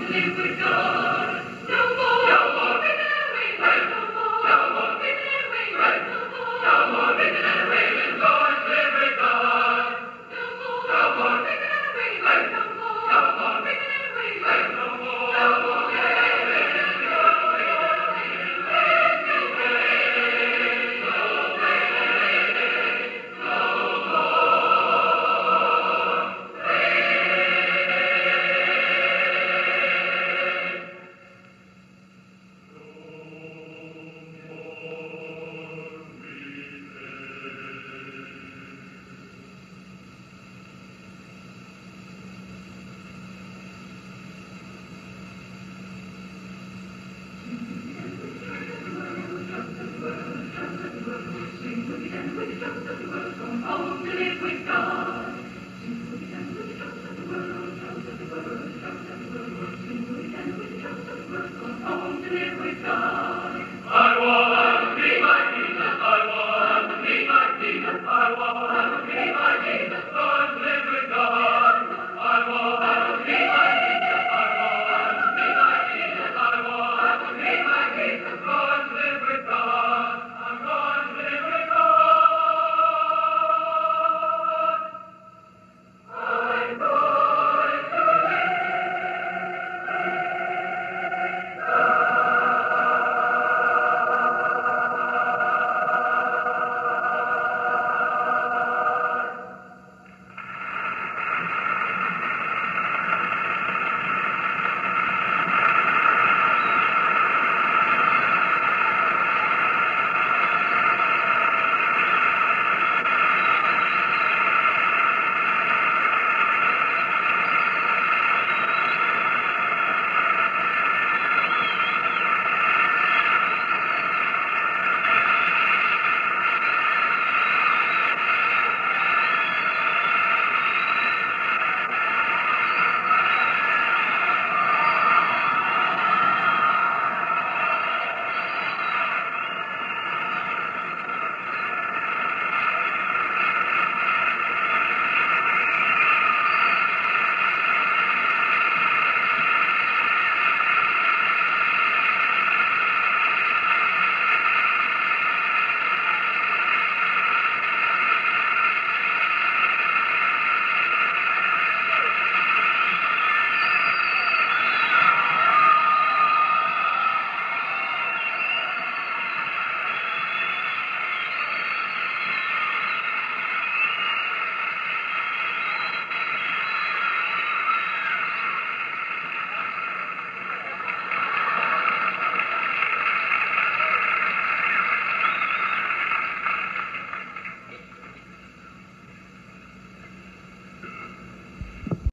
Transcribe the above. Here we go.